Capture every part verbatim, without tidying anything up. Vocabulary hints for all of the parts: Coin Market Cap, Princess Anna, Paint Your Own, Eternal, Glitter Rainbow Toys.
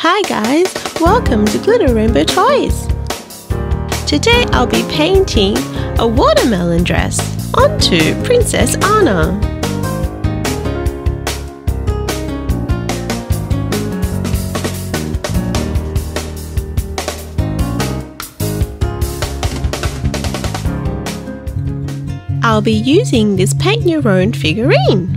Hi guys, welcome to Glitter Rainbow Toys! Today I'll be painting a watermelon dress onto Princess Anna. I'll be using this Paint Your Own figurine.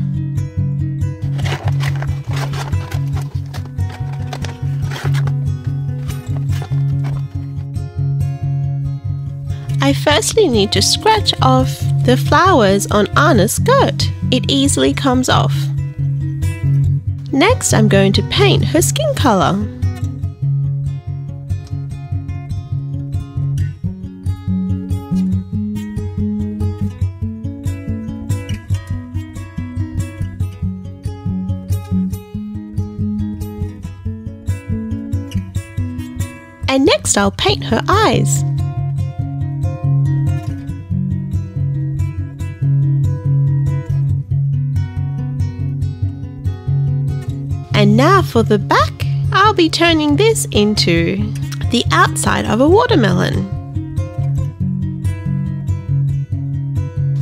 I firstly need to scratch off the flowers on Anna's skirt. It easily comes off. Next, I'm going to paint her skin colour. And next, I'll paint her eyes. And now for the back, I'll be turning this into the outside of a watermelon.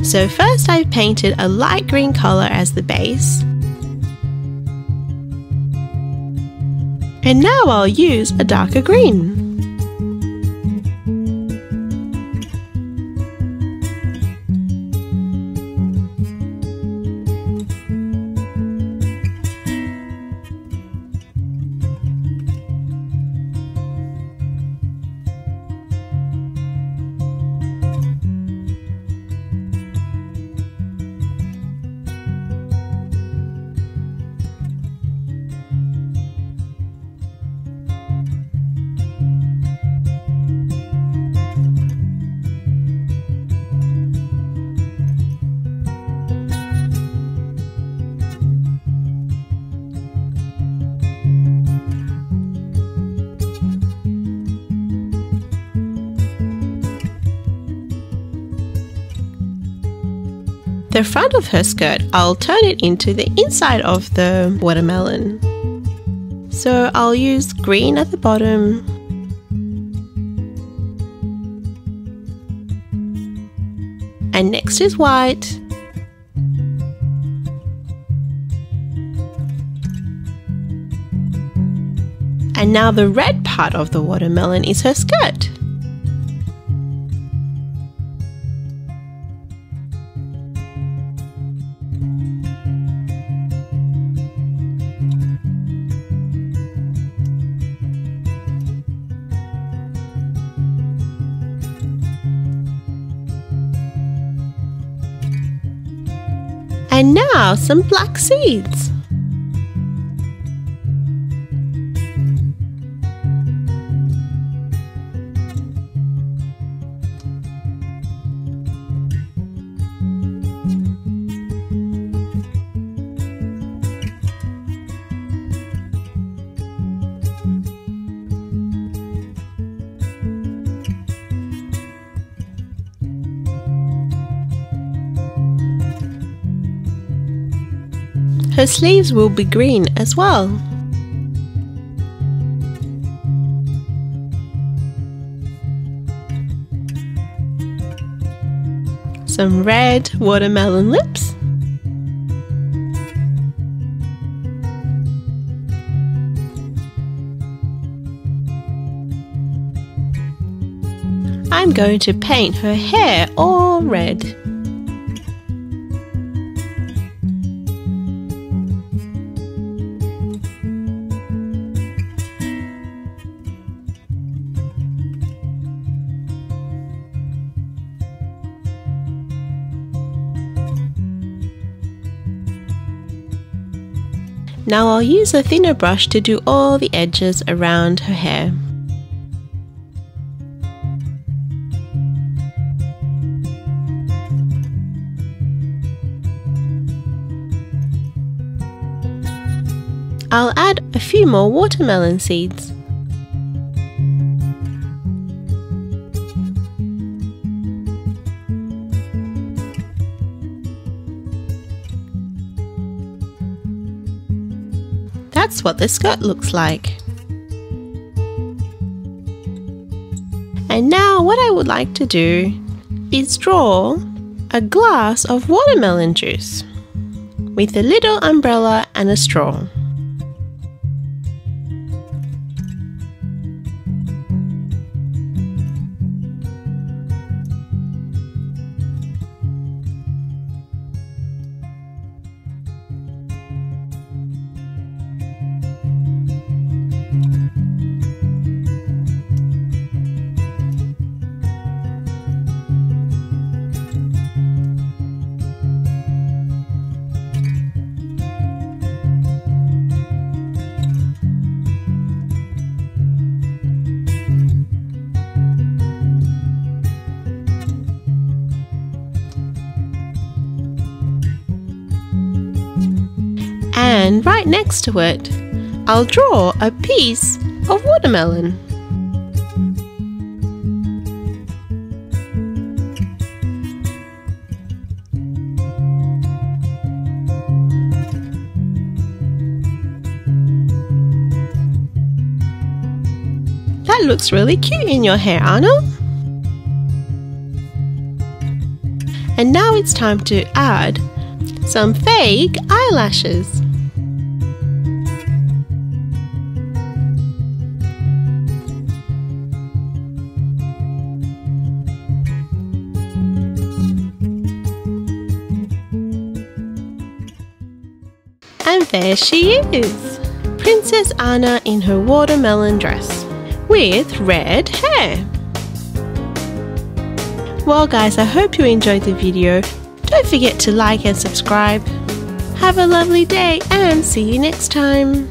So first I've painted a light green colour as the base. And now I'll use a darker green. The front of her skirt, I'll turn it into the inside of the watermelon. So I'll use green at the bottom. And next is white. And now the red part of the watermelon is her skirt. And now some black seeds. Her sleeves will be green as well. Some red watermelon lips. I'm going to paint her hair all red. Now I'll use a thinner brush to do all the edges around her hair. I'll add a few more watermelon seeds. That's what the skirt looks like. And now what I would like to do is draw a glass of watermelon juice with a little umbrella and a straw. And right next to it, I'll draw a piece of watermelon. That looks really cute in your hair, Anna. And now it's time to add some fake eyelashes. And there she is, Princess Anna in her watermelon dress with red hair. Well guys, I hope you enjoyed the video. Don't forget to like and subscribe. Have a lovely day and see you next time.